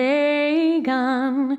RAEGAN,